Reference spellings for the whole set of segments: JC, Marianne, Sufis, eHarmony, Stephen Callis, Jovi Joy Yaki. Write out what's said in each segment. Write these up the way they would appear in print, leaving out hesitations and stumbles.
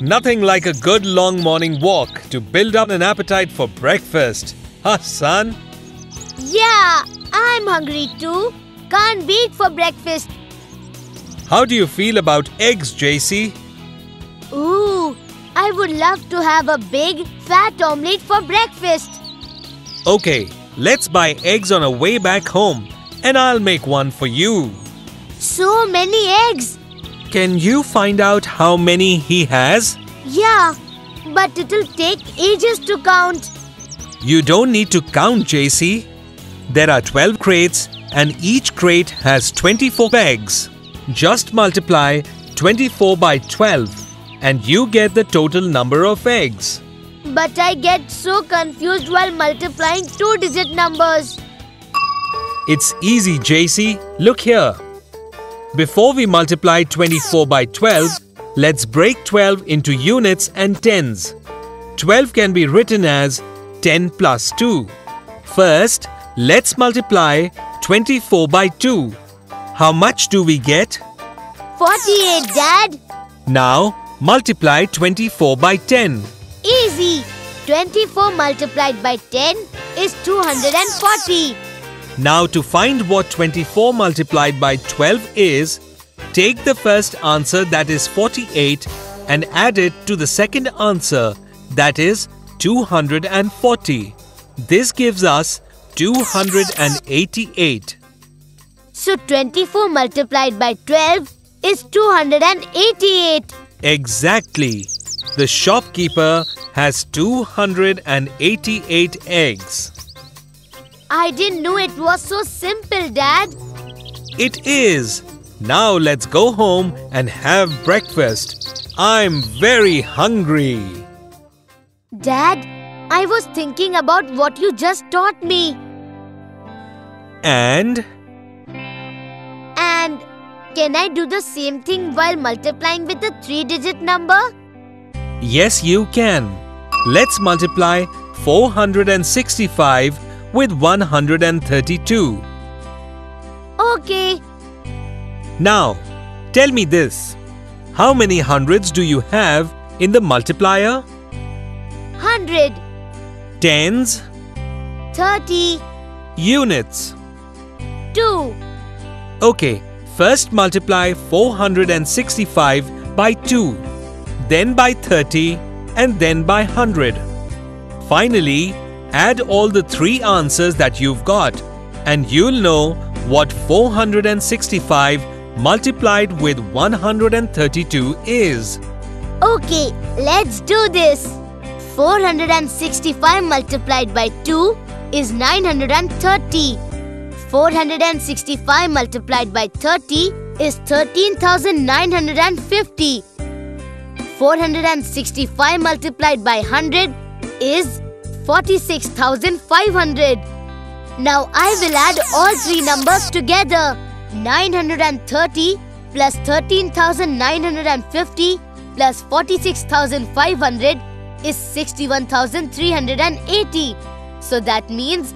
Nothing like a good long morning walk to build up an appetite for breakfast. Huh, son? Yeah, I'm hungry too. Can't wait for breakfast. How do you feel about eggs, JC? Ooh, I would love to have a big, fat omelette for breakfast. Okay, let's buy eggs on our way back home and I'll make one for you. So many eggs! Can you find out how many he has? Yeah, but it'll take ages to count. You don't need to count, JC. There are 12 crates and each crate has 24 eggs. Just multiply 24 by 12 and you get the total number of eggs. But I get so confused while multiplying two-digit numbers. It's easy, JC. Look here. Before we multiply 24 by 12, let's break 12 into units and tens. 12 can be written as 10 plus 2. First, let's multiply 24 by 2. How much do we get? 48, Dad. Now, multiply 24 by 10. Easy! 24 multiplied by 10 is 240. Now to find what 24 multiplied by 12 is, take the first answer, that is 48, and add it to the second answer, that is 240. This gives us 288. So 24 multiplied by 12 is 288. Exactly. The shopkeeper has 288 eggs. I didn't know it was so simple, Dad. It is. Now let's go home and have breakfast. I'm very hungry. Dad, I was thinking about what you just taught me. And? And can I do the same thing while multiplying with a three-digit number? Yes, you can. Let's multiply 465 with 132. Okay. Now, tell me this. How many hundreds do you have in the multiplier? 100. Tens? 30. Units? 2. Okay, first multiply 465 by 2, then by 30 and then by 100. Finally, add all the three answers that you've got and you'll know what 465 multiplied with 132 is. Okay, let's do this. 465 multiplied by 2 is 930. 465 multiplied by 30 is 13,950. 465 multiplied by 100 is 46,500. Now I will add all three numbers together. 930 plus 13,950 plus 46,500 is 61,380. So that means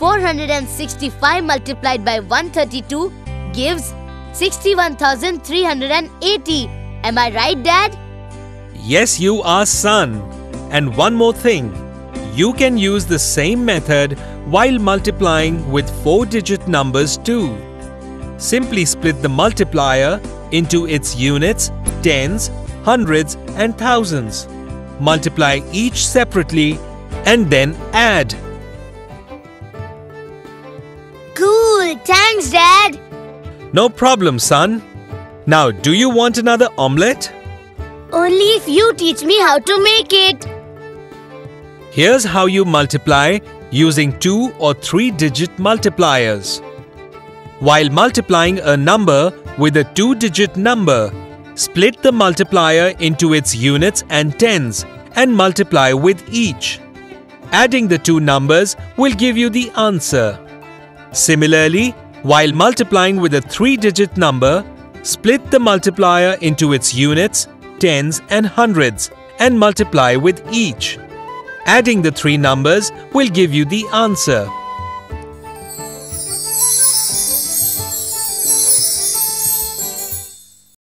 465 multiplied by 132 gives 61,380. Am I right, Dad? Yes, you are, son. And one more thing. You can use the same method while multiplying with four-digit numbers too. Simply split the multiplier into its units, tens, hundreds and thousands. Multiply each separately and then add. Cool! Thanks, Dad! No problem, son. Now, do you want another omelette? Only if you teach me how to make it. Here's how you multiply using two- or three-digit multipliers. While multiplying a number with a two-digit number, split the multiplier into its units and tens and multiply with each. Adding the two numbers will give you the answer. Similarly, while multiplying with a three-digit number, split the multiplier into its units, tens and hundreds and multiply with each. Adding the three numbers will give you the answer.